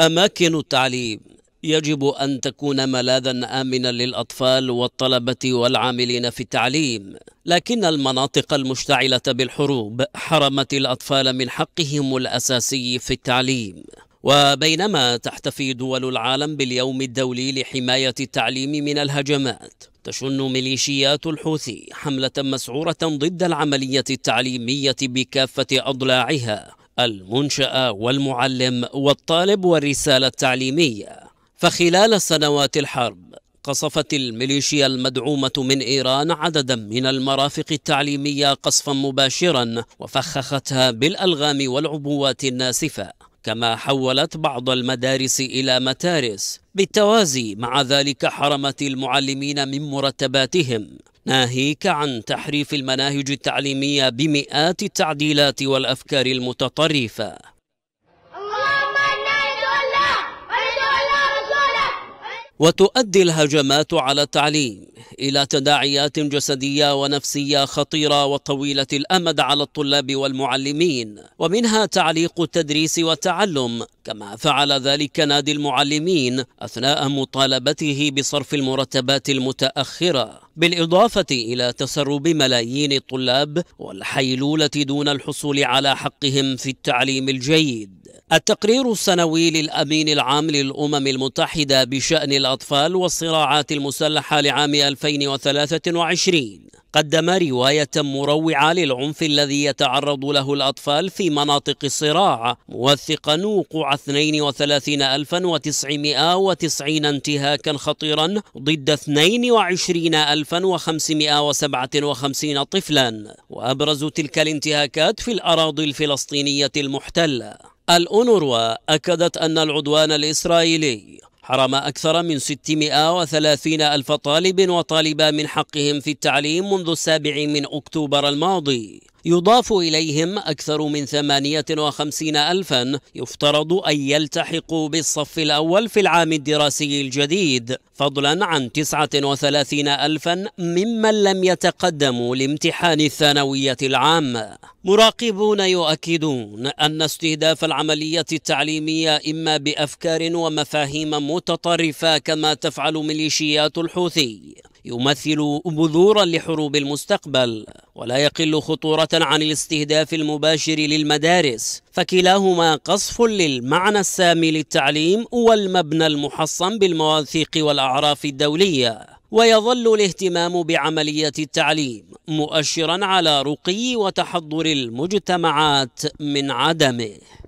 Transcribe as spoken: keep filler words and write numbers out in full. أماكن التعليم يجب أن تكون ملاذا آمنا للأطفال والطلبة والعاملين في التعليم، لكن المناطق المشتعلة بالحروب حرمت الأطفال من حقهم الأساسي في التعليم. وبينما تحتفي دول العالم باليوم الدولي لحماية التعليم من الهجمات، تشن ميليشيات الحوثي حملة مسعورة ضد العملية التعليمية بكافة أضلاعها، المنشأة والمعلم والطالب والرسالة التعليمية. فخلال سنوات الحرب قصفت الميليشيا المدعومة من إيران عددا من المرافق التعليمية قصفا مباشرا وفخختها بالألغام والعبوات الناسفة، كما حولت بعض المدارس إلى متارس. بالتوازي مع ذلك حرمت المعلمين من مرتباتهم، ناهيك عن تحريف المناهج التعليمية بمئات التعديلات والأفكار المتطرفة. وتؤدي الهجمات على التعليم إلى تداعيات جسدية ونفسية خطيرة وطويلة الأمد على الطلاب والمعلمين، ومنها تعليق التدريس والتعلم، كما فعل ذلك نادي المعلمين أثناء مطالبته بصرف المرتبات المتأخرة، بالإضافة إلى تسرب ملايين الطلاب والحيلولة دون الحصول على حقهم في التعليم الجيد. التقرير السنوي للأمين العام للأمم المتحدة بشأن الأطفال والصراعات المسلحة لعام ألفين وثلاثة وعشرين قدم رواية مروعة للعنف الذي يتعرض له الأطفال في مناطق الصراع، موثقا وقوع اثنين وثلاثين ألف وتسعمئة وتسعين انتهاكا خطيرا ضد اثنين وعشرين ألفا وخمسمئة وسبعة وخمسين طفلا، وأبرز تلك الانتهاكات في الأراضي الفلسطينية المحتلة. الأونروا أكدت أن العدوان الإسرائيلي حرم أكثر من ستمئة وثلاثين ألف طالب وطالبة من حقهم في التعليم منذ السابع من أكتوبر الماضي، يضاف إليهم أكثر من ثمانية وخمسين ألفا يفترض أن يلتحقوا بالصف الأول في العام الدراسي الجديد، فضلا عن تسعة وثلاثين ألفا ممن لم يتقدموا لامتحان الثانوية العامة. مراقبون يؤكدون أن استهداف العملية التعليمية إما بأفكار ومفاهيم متطرفة كما تفعل ميليشيات الحوثي يمثل بذورا لحروب المستقبل، ولا يقل خطورة عن الاستهداف المباشر للمدارس، فكلاهما قصف للمعنى السامي للتعليم والمبنى المحصن بالمواثيق والأعراف الدولية. ويظل الاهتمام بعملية التعليم مؤشرا على رقي وتحضر المجتمعات من عدمه.